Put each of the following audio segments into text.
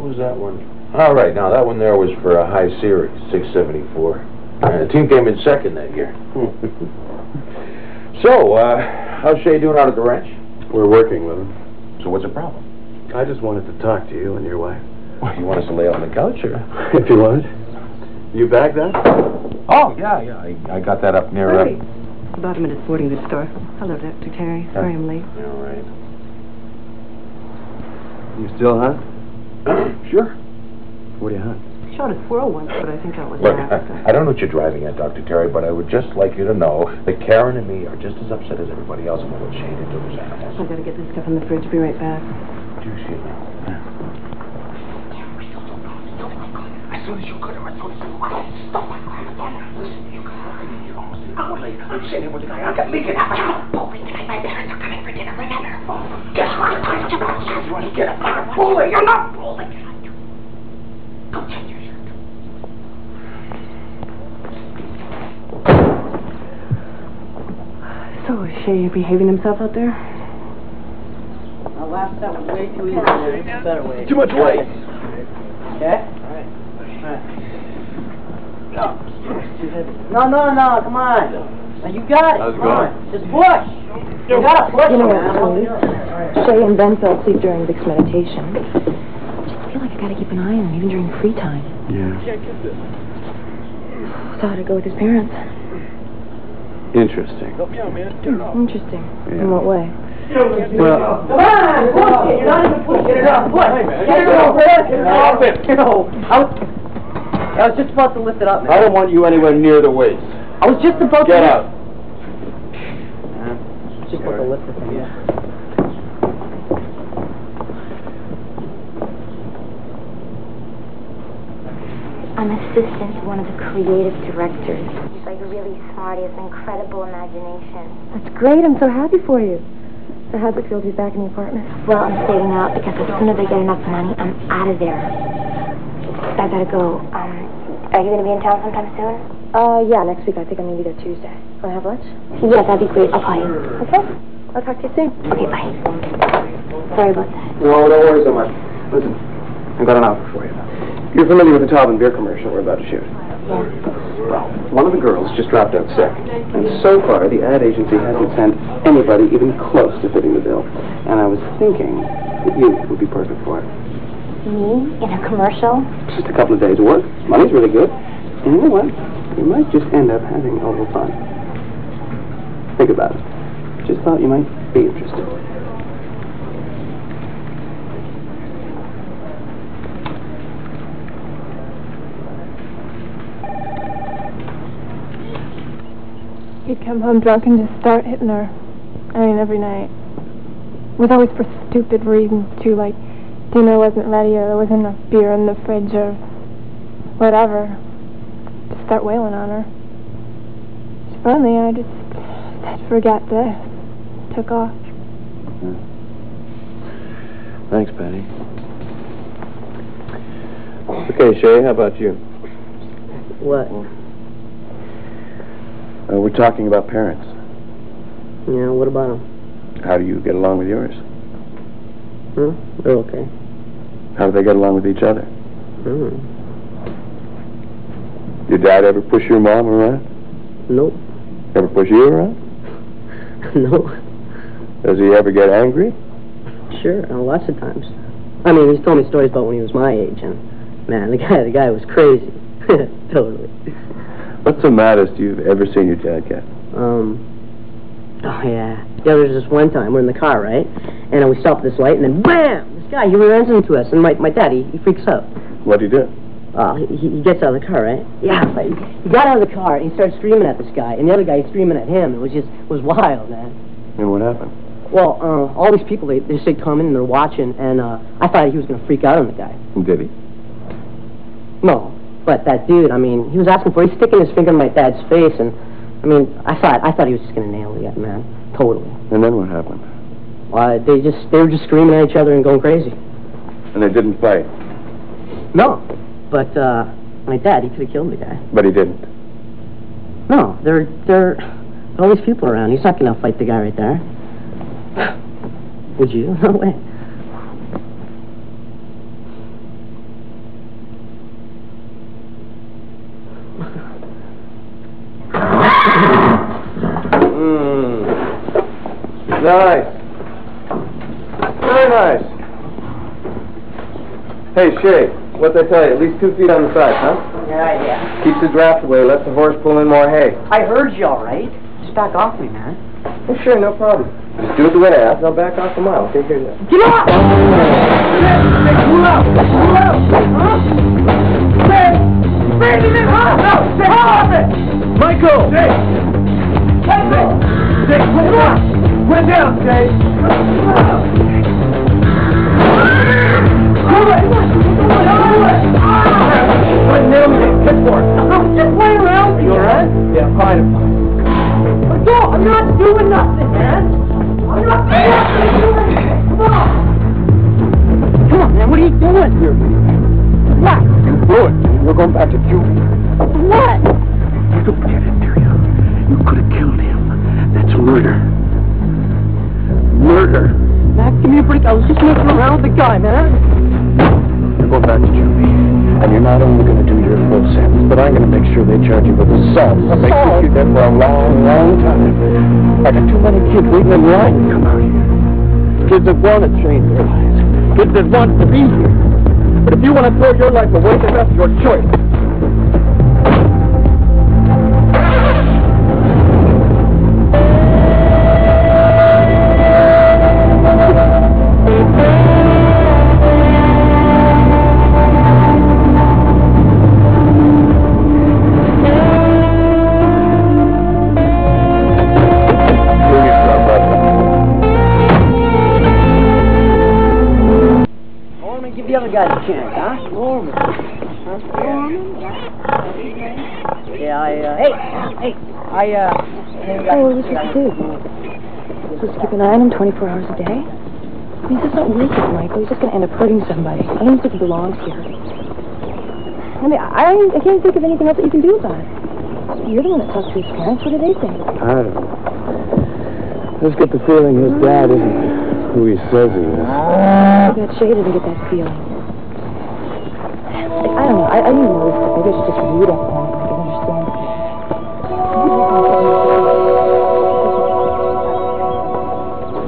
what was that one? All right, now that one there was for a high series, 674. The team came in second that year. So, how's Shea doing out at the ranch? We're working with him. So what's the problem? I just wanted to talk to you and your wife. Well, you want us to lay out on the couch, or? If you want. You bagged that? Oh, yeah, I got that up near... Hurry. About him at his boarding goods store. Hello, Dr. Terry. Sorry I'm late. You're all right. You still hunt? Sure. What do you hunt? Shot a squirrel once, but I think that was... Look, I don't know what you're driving at, Dr. Terry, but I would just like you to know that Karen and me are just as upset as everybody else about what Shea did to those animals. I've got to get this stuff in the fridge. Be right back. Do you see it now? I saw that you could have. I saw that you could have. Stop my crap. Listen, you guys are in here almost an hour late. I'm sitting here with the guy. I got leaking out. I'm bowling tonight. My parents are coming for dinner. Remember? Guess what? I'm not going to get up. I'm not bowling. You're not bowling. Go change your shirt. So, is Shea behaving himself out there? Now, last time was way too easy. It's better way. Too much weight. Okay? All right. No, come on. Now you got it. How's it going? Just push. You got to push. You know what, Tony? Shea and Ben fell asleep during Vic's meditation. I just feel like I got to keep an eye on him even during free time. Yeah. So how'd it go with his parents? Interesting. Interesting. Yeah. In what way? Well, come on, push it. You're not even pushing it up. Push. Get it over. Get it off it. I was just about to lift it up, man. I don't want you anywhere near the waist. I was just about to... Get out. Just about to lift it up, yeah. I'm assistant to one of the creative directors. He's like really smart. He has an incredible imagination. That's great. I'm so happy for you. So how's it feel to be back in the apartment? Well, I'm saving up because as soon as I get enough money, I'm out of there. I gotta go. Are you gonna be in town sometime soon? Yeah, next week. I think I'm gonna be there Tuesday. Wanna have lunch? Yes, that'd be great. I'll call you. Okay. I'll talk to you soon. Okay, bye. Sorry about that. No, don't worry so much. Listen, I've got an offer for you. You're familiar with the Talbot beer commercial we're about to shoot? Yeah. Well, one of the girls just dropped out sick. And so far, the ad agency hasn't sent anybody even close to fitting the bill. And I was thinking that you would be perfect for it. Me? In a commercial? Just a couple of days of work. Money's really good. And you know what? You might just end up having a little fun. Think about it. Just thought you might be interested. He'd come home drunk and just start hitting her. I mean, every night. It was always for stupid reasons, too, like... Dinner wasn't ready, or there wasn't enough beer in the fridge, or whatever. Just start wailing on her. So finally, I just said, forget this. Took off. Yeah. Thanks, Patty. Okay, Shea, how about you? What? We're talking about parents. Yeah, what about them? How do you get along with yours? Hmm? They're okay. How do they get along with each other? Hmm. Your dad ever push your mom around? No. Ever push you around? No. Does he ever get angry? Sure, lots of times. I mean, he's told me stories about when he was my age, and man, the guy was crazy. Totally. What's the maddest you've ever seen your dad get? Oh, yeah. Yeah, there was this one time, we're in the car, right? And we stopped at this light, and then BAM! This guy, he runs into us, and my dad, he freaks out. What'd he do? He gets out of the car, right? Yeah, but he got out of the car, and he started screaming at this guy, and the other guy screaming at him. It was wild, man. And what happened? Well, all these people, they just stayed coming, and they're watching, and I thought he was going to freak out on the guy. Did he? No, but that dude, I mean, he was asking for it. He's sticking his finger in my dad's face, and... I mean, I thought he was just going to nail the man. Totally. And then what happened? They were just screaming at each other and going crazy. And they didn't fight? No. But, my dad, he could have killed the guy. But he didn't? No. There are all these people around. He's not going to fight the guy right there. Would you? No way. Nice. Very nice. Hey, Shay, what'd I tell you? At least 2 feet on the side, huh? Yeah, yeah. Keeps the draft away, lets the horse pull in more hay. I heard you all right. Just back off me, man. Oh, sure, no problem. Just do it the way I ask, and I'll back off a mile. Okay, here you go. Get up! Pull up! Pull up! Huh? Stand in it! Huh? Stay off it! Michael! Jay! Jay, put it up! Put it down, Jay! I'm just playing around. You alright? Yeah, I'm fine, I'm fine. No, I'm not doing nothing, man! I'm not doing nothing! Come on! Come on, man, what are you doing here? What? You blew it. We're going back to Cuba. What? You don't get it, Terry. You could have killed him. That's murder. Murder. Mac, give me a break. I was just messing around with the guy, man. You're going back to Cuba. And you're not only going to do your full sentence, but I'm going to make sure they charge you with assault. I'll make sure you're dead for a long, long time. I got too many kids waiting in line to come out here. Kids that want to change their lives. Kids that want to be here. But if you want to throw your life away, then that's your choice. The other guy's a chance, huh? Norman. Huh? Norman? Yeah, Hey, what is this to do? Supposed to keep an eye on him 24 hours a day? I mean, this is not worth it, Michael. He's just going to end up hurting somebody. I don't think he belongs here. I mean, I can't think of anything else that you can do about it. You're the one that talked to his parents. What do they think? I don't know. I just get the feeling his dad isn't who he says he is. I got shaded to get that feeling. Like, I don't know. I need more stuff. Maybe I should just read up on it. I can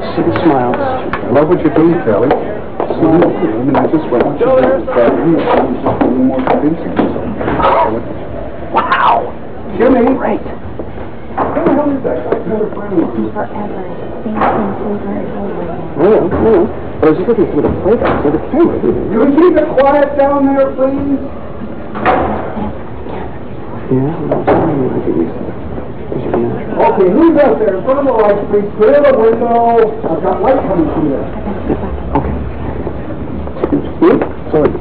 understand. See the smiles. I love what you're doing, Kelly. Smile for him, and I just want you to describe him as something more convincing. Wow! Jimmy! Great! Who the hell is that guy? I've never found him forever. Well, but I was just looking through the playground, so the camera didn't. You can keep it quiet down there, please? Yeah, I'm sorry, I think we said it. Okay, who's up there? In front of the lights, please. Clear the window. I've got light coming through there. Okay. Oops, sorry.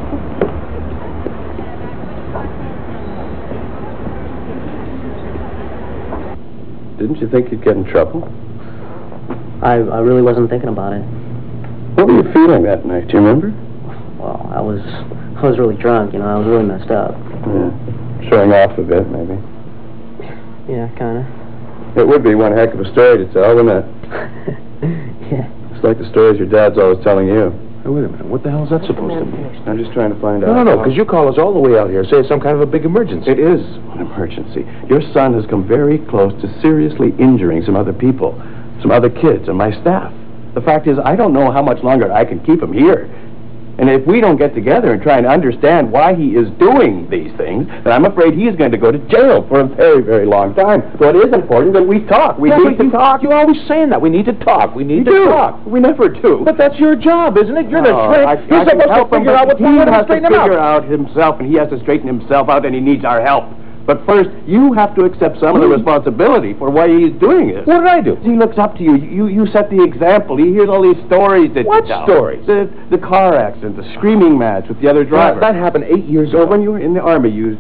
Didn't you think you'd get in trouble? I really wasn't thinking about it. What were you feeling that night? Do you remember? Well, I was really drunk, you know. I was really messed up. Yeah. Showing off a bit, maybe. Yeah, kind of. It would be one heck of a story to tell, wouldn't it? Yeah. It's like the stories your dad's always telling you. Hey, wait a minute. What the hell is that supposed to mean? I'm just trying to find out. No, because you call us all the way out here. Say it's some kind of a big emergency. It is an emergency. Your son has come very close to seriously injuring some other people. Some other kids and my staff. The fact is, I don't know how much longer I can keep him here. And if we don't get together and try and understand why he is doing these things, then I'm afraid he is going to go to jail for a very, very long time. So it is important that we talk. We need to talk. You're always saying that. We need to talk. We need to talk. We never do. But that's your job, isn't it? You're the trick. You're supposed to figure out what's going on and straighten him out. He has to figure out himself, and he has to straighten himself out, and he needs our help. But first, you have to accept some of the responsibility for why he's doing it. What did I do? He looks up to you. You set the example. He hears all these stories that you tell. What stories? The car accident, the screaming match with the other driver. That happened 8 years ago. When you were in the Army, you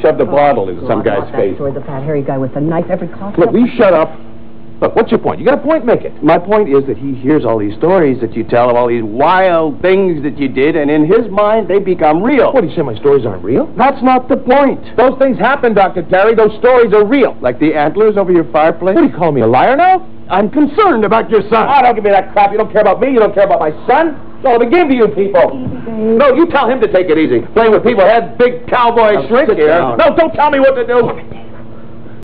shoved a bottle into some guy's face. The fat, hairy guy with a knife every coffee. Look, we shut up. Look, what's your point? You got a point, make it. My point is that he hears all these stories that you tell of all these wild things that you did, and in his mind, they become real. What, do you say my stories aren't real? That's not the point. Those things happen, Dr. Terry. Those stories are real. Like the antlers over your fireplace? What, do you call me a liar now? I'm concerned about your son. Oh, don't give me that crap. You don't care about me. You don't care about my son. It's all a game to you people. No, you tell him to take it easy. Playing with people had big cowboy shrinks here. No, don't tell me what to do.